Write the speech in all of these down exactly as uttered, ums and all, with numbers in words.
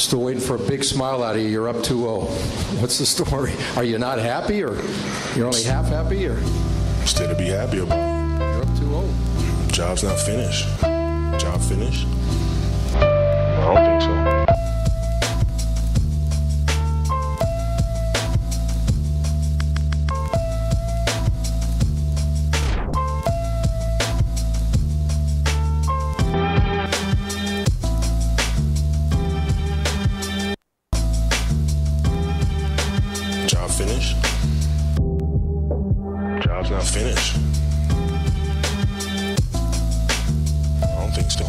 Still waiting for a big smile out of you. You're up two oh. What's the story? Are you not happy, or you're only half happy, or still to be happy about? You're up two oh. Job's not finished. Job finished? I don't think so. Finish. Job's not finished. I don't think so.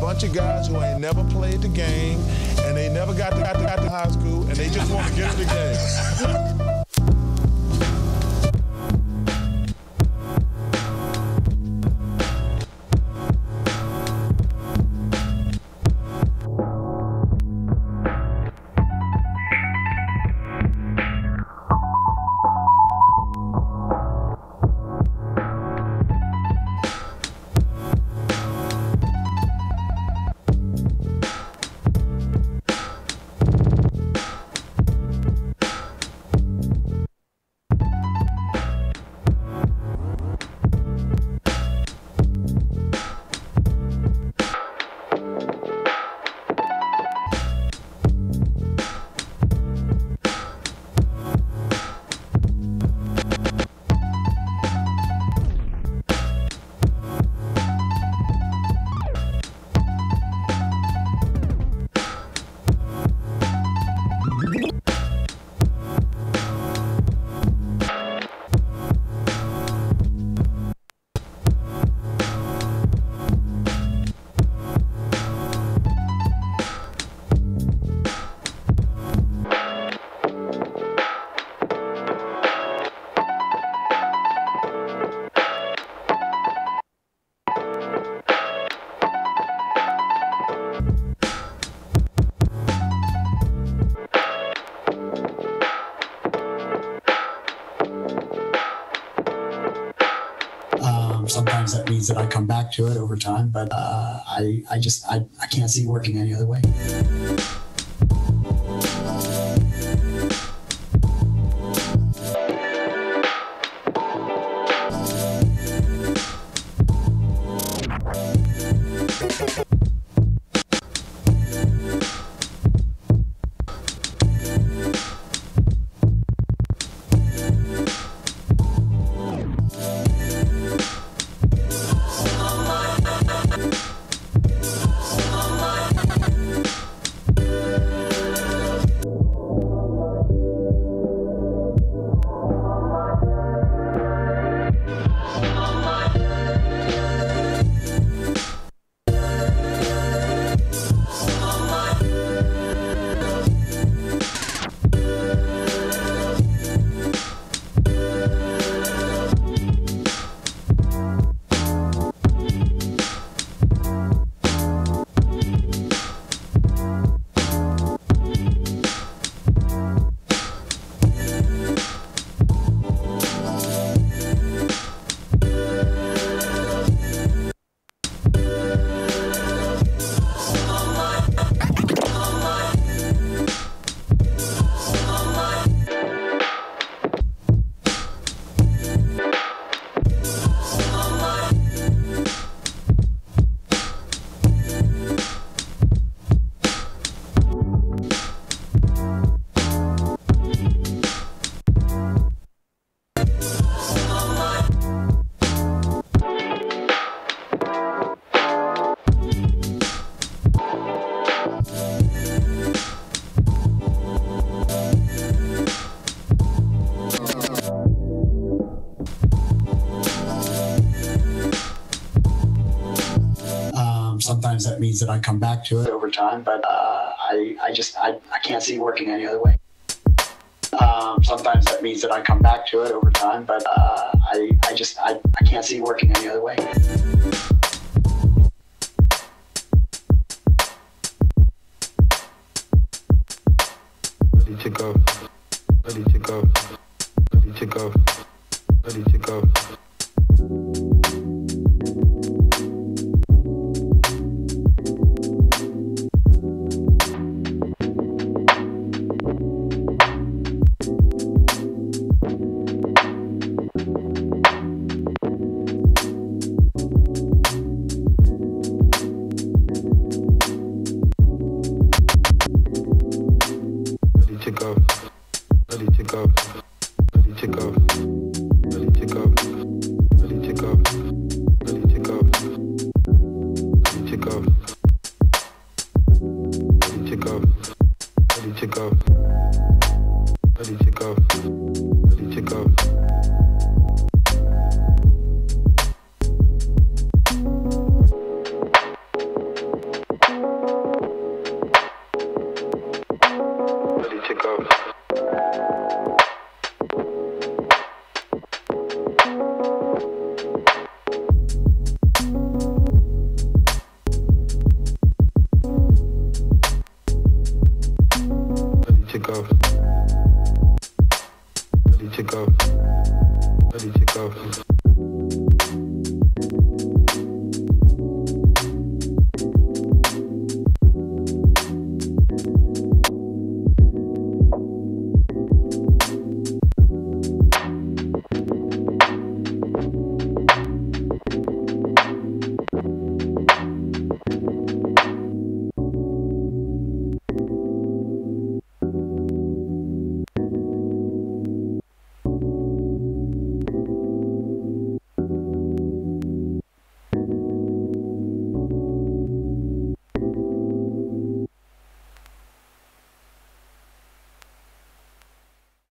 Bunch of guys who ain't never played the game, and they never got to, got to, got to high school, and they just want to get to the game. Sometimes that means that I come back to it over time, but uh, I, I just, I, I can't see it working any other way. We'll sometimes that means that I come back to it over time, but uh, I, I just, I, I can't see working any other way. Um, sometimes that means that I come back to it over time, but uh, I, I just, I, I can't see working any other way.